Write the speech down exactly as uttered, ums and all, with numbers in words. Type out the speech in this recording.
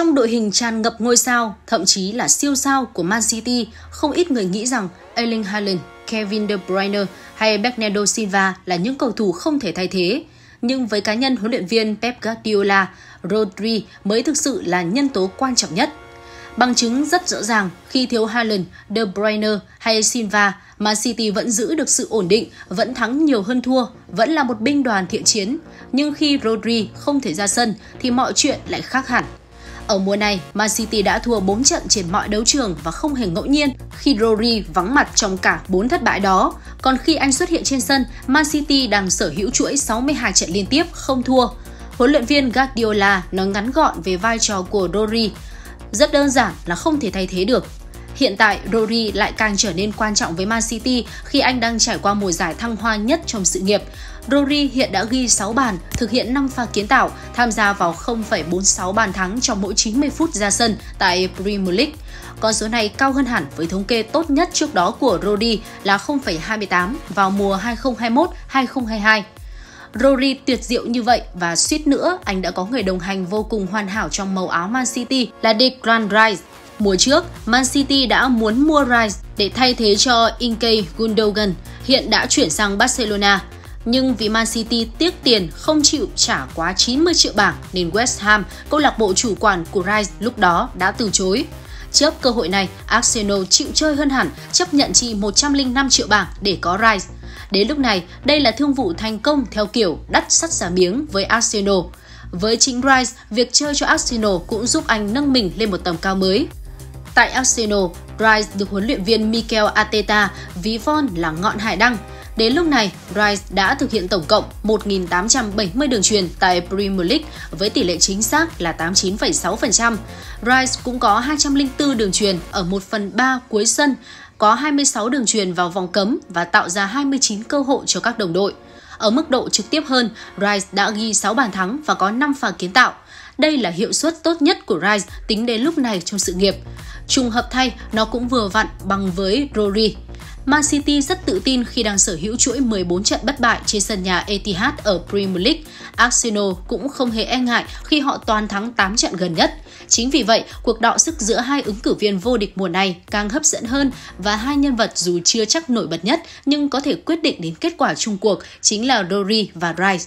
Trong đội hình tràn ngập ngôi sao, thậm chí là siêu sao của Man City, không ít người nghĩ rằng Erling Haaland, Kevin De Bruyne hay Bernardo Silva là những cầu thủ không thể thay thế. Nhưng với cá nhân huấn luyện viên Pep Guardiola, Rodri mới thực sự là nhân tố quan trọng nhất. Bằng chứng rất rõ ràng, khi thiếu Haaland, De Bruyne hay Silva, Man City vẫn giữ được sự ổn định, vẫn thắng nhiều hơn thua, vẫn là một binh đoàn thiện chiến. Nhưng khi Rodri không thể ra sân thì mọi chuyện lại khác hẳn. Ở mùa này, Man City đã thua bốn trận trên mọi đấu trường và không hề ngẫu nhiên khi Rodri vắng mặt trong cả bốn thất bại đó. Còn khi anh xuất hiện trên sân, Man City đang sở hữu chuỗi sáu mươi hai trận liên tiếp không thua. Huấn luyện viên Guardiola nói ngắn gọn về vai trò của Rodri: rất đơn giản là không thể thay thế được. Hiện tại, Rodri lại càng trở nên quan trọng với Man City khi anh đang trải qua mùa giải thăng hoa nhất trong sự nghiệp. Rodri hiện đã ghi sáu bàn, thực hiện năm pha kiến tạo, tham gia vào không phẩy bốn sáu bàn thắng trong mỗi chín mươi phút ra sân tại Premier League. Con số này cao hơn hẳn với thống kê tốt nhất trước đó của Rodri là không phẩy hai tám vào mùa hai nghìn không trăm hai mốt hai nghìn không trăm hai hai. Rodri tuyệt diệu như vậy và suýt nữa anh đã có người đồng hành vô cùng hoàn hảo trong màu áo Man City là Declan Rice. Mùa trước, Man City đã muốn mua Rice để thay thế cho Ilkay Gundogan, hiện đã chuyển sang Barcelona. Nhưng vì Man City tiếc tiền không chịu trả quá chín mươi triệu bảng nên West Ham, câu lạc bộ chủ quản của Rice lúc đó đã từ chối. Trước cơ hội này, Arsenal chịu chơi hơn hẳn, chấp nhận chi một trăm lẻ năm triệu bảng để có Rice. Đến lúc này, đây là thương vụ thành công theo kiểu đắt sắt giá miếng với Arsenal. Với chính Rice, việc chơi cho Arsenal cũng giúp anh nâng mình lên một tầm cao mới. Tại Arsenal, Rice được huấn luyện viên Mikel Arteta ví von là ngọn hải đăng. Đến lúc này, Rice đã thực hiện tổng cộng một nghìn tám trăm bảy mươi đường truyền tại Premier League với tỷ lệ chính xác là tám mươi chín phẩy sáu phần trăm. Rice cũng có hai trăm lẻ bốn đường truyền ở một phần ba cuối sân, có hai mươi sáu đường truyền vào vòng cấm và tạo ra hai mươi chín cơ hội cho các đồng đội. Ở mức độ trực tiếp hơn, Rice đã ghi sáu bàn thắng và có năm pha kiến tạo. Đây là hiệu suất tốt nhất của Rice tính đến lúc này trong sự nghiệp. Trùng hợp thay, nó cũng vừa vặn bằng với Rodri. Man City rất tự tin khi đang sở hữu chuỗi mười bốn trận bất bại trên sân nhà Etihad ở Premier League. Arsenal cũng không hề e ngại khi họ toàn thắng tám trận gần nhất. Chính vì vậy, cuộc đọ sức giữa hai ứng cử viên vô địch mùa này càng hấp dẫn hơn và hai nhân vật dù chưa chắc nổi bật nhất nhưng có thể quyết định đến kết quả chung cuộc chính là Rodri và Rice.